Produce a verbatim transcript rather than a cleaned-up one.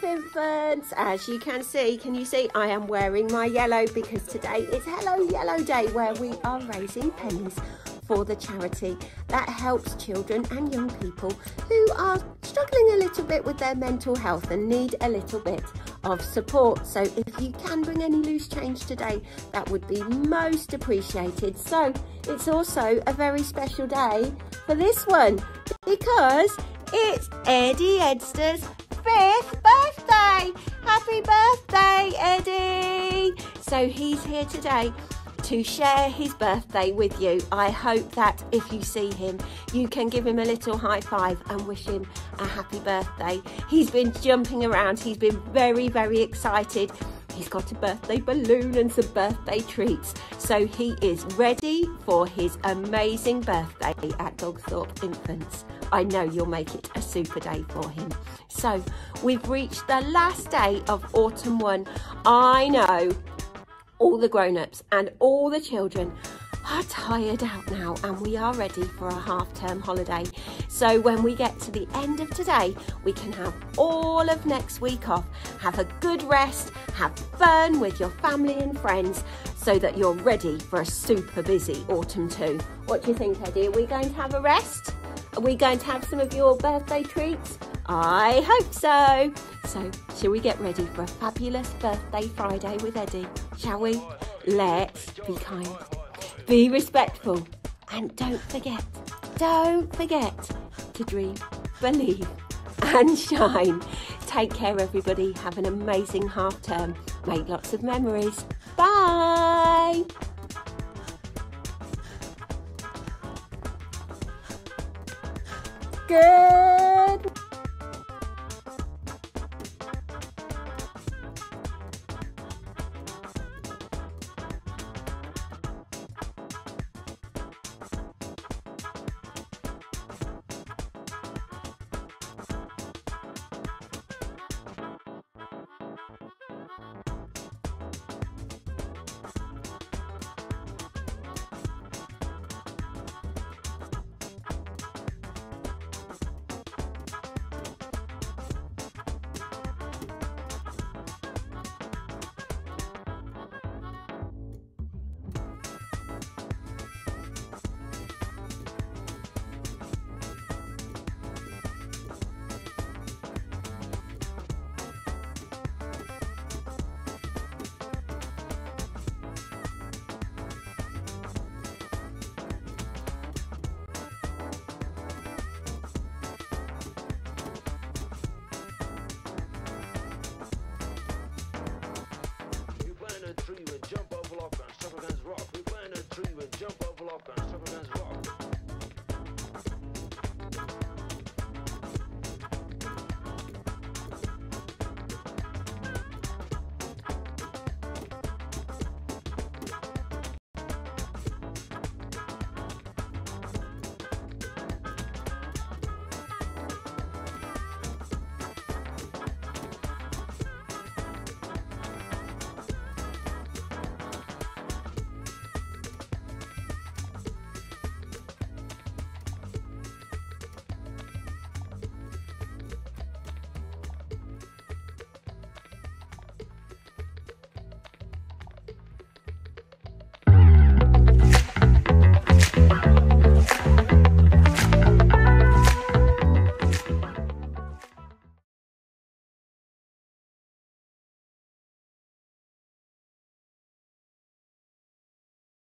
Dogsthorpe Infants. As you can see, can you see I am wearing my yellow because today is Hello Yellow Day, where we are raising pennies for the charity that helps children and young people who are struggling a little bit with their mental health and need a little bit of support. So if you can bring any loose change today, that would be most appreciated. So it's also a very special day for this one because it's Eddie Edster's fifth birthday. Happy birthday, Eddie! So he's here today to share his birthday with you. I hope that if you see him, you can give him a little high five and wish him a happy birthday. He's been jumping around, he's been very, very excited. He's got a birthday balloon and some birthday treats. So he is ready for his amazing birthday at Dogsthorpe Infants. I know you'll make it a super day for him. So we've reached the last day of Autumn One. I know all the grown-ups and all the children are tired out now, and we are ready for a half-term holiday. So when we get to the end of today, we can have all of next week off, have a good rest, have fun with your family and friends, so that you're ready for a super busy autumn too. What do you think, Eddie? Are we going to have a rest? Are we going to have some of your birthday treats? I hope so. So, shall we get ready for a fabulous birthday Friday with Eddie? Shall we? Let's be kind, be respectful, and don't forget, don't forget to dream, believe, and shine. Take care, everybody. Have an amazing half term. Make lots of memories. Bye. Good.